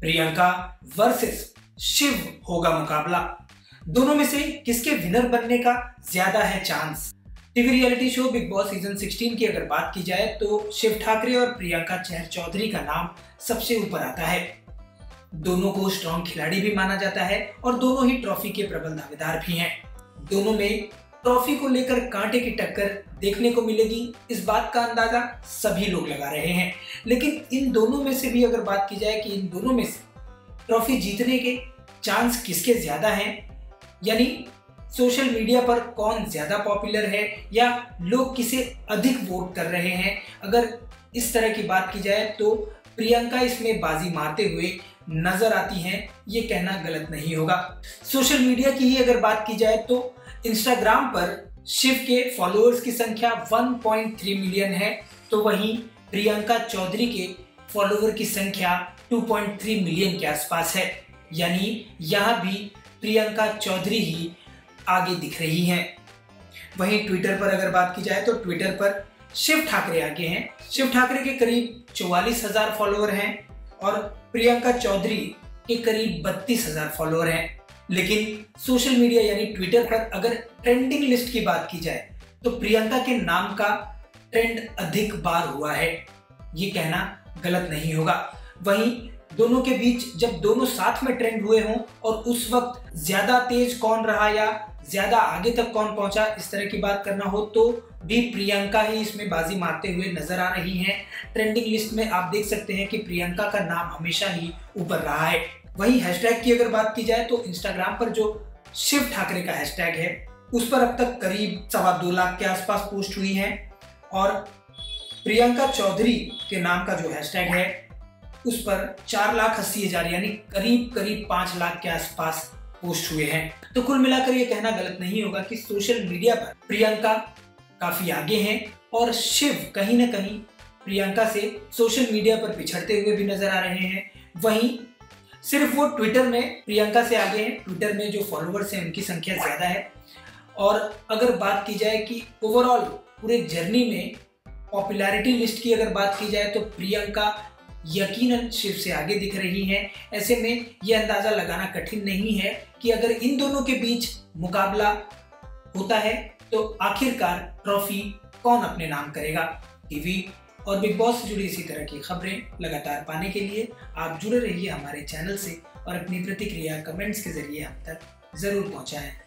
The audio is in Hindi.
प्रियंका वर्सेस शिव होगा मुकाबला। दोनों में से किसके विनर बनने का ज्यादा है chance? TV reality show Bigg Boss season 16 की अगर बात की जाए तो शिव ठाकरे और प्रियंका चहर चौधरी का नाम सबसे ऊपर आता है। दोनों को स्ट्रॉन्ग खिलाड़ी भी माना जाता है और दोनों ही ट्रॉफी के प्रबल दावेदार भी हैं। दोनों में ट्रॉफी को लेकर कांटे की टक्कर देखने को मिलेगी, इस बात का अंदाजा सभी लोग लगा रहे हैं। लेकिन इन दोनों में से भी अगर बात की जाए कि इन दोनों में से ट्रॉफी जीतने के चांस किसके ज्यादा हैं, यानी सोशल मीडिया पर कौन ज्यादा पॉपुलर है या लोग किसे अधिक वोट कर रहे हैं, अगर इस तरह की बात की जाए तो प्रियंका इसमें बाजी मारते हुए नजर आती हैं, ये कहना गलत नहीं होगा। सोशल मीडिया की ही अगर बात की जाए तो इंस्टाग्राम पर शिव के फॉलोअर्स की संख्या 1.3 मिलियन है, तो वहीं प्रियंका चौधरी के फॉलोअर की संख्या 2.3 मिलियन के आसपास है, यानी यहाँ भी प्रियंका चौधरी ही आगे दिख रही हैं। वहीं ट्विटर पर अगर बात की जाए तो ट्विटर पर शिव ठाकरे आगे हैं। शिव ठाकरे के करीब 44,000 फॉलोअर हैं और प्रियंका चौधरी के करीब 32,000 फॉलोअर हैं। लेकिन सोशल मीडिया यानी ट्विटर पर अगर ट्रेंडिंग लिस्ट की बात की जाए तो प्रियंका के नाम का ट्रेंड अधिक बार हुआ है, ये कहना गलत नहीं होगा। वहीं दोनों के बीच जब दोनों साथ में ट्रेंड हुए हों और उस वक्त ज्यादा तेज कौन रहा या ज्यादा आगे तक कौन पहुंचा, इस तरह की बात करना हो तो भी प्रियंका ही इसमें बाजी मारते हुए नजर आ रही हैं। ट्रेंडिंग लिस्ट में आप देख सकते हैं कि प्रियंका का नाम हमेशा ही ऊपर रहा है। वहीं हैशटैग की अगर बात की जाए तो इंस्टाग्राम पर जो शिव ठाकरे का हैशटैग है उस पर अब तक करीब 2.25 लाख के आसपास पोस्ट हुई है और प्रियंका चौधरी के नाम का जो हैशटैग है उस पर 4,80,000 यानी करीब 5 लाख के आसपास पोस्ट हुए हैं। तो कुल मिलाकर ये कहना गलत नहीं होगा कि सोशल मीडिया पर प्रियंका काफी आगे हैं और शिव कहीं ना कहीं प्रियंका से सोशल मीडिया पर पिछड़ते हुए भी नजर आ रहे हैं। वहीं सिर्फ वो ट्विटर में प्रियंका से आगे हैं, ट्विटर में जो फॉलोअर्स हैं उनकी संख्या ज्यादा है। और अगर बात की जाए कि ओवरऑल पूरे जर्नी में पॉपुलैरिटी लिस्ट की अगर बात की जाए तो प्रियंका यकीनन शिव से आगे दिख रही हैं। ऐसे में यह अंदाजा लगाना कठिन नहीं है कि अगर इन दोनों के बीच मुकाबला होता है तो आखिरकार ट्रॉफी कौन अपने नाम करेगा। टीवी और बिग बॉस से जुड़ी इसी तरह की खबरें लगातार पाने के लिए आप जुड़े रहिए हमारे चैनल से और अपनी प्रतिक्रिया कमेंट्स के जरिए हम तक जरूर पहुंचाएं।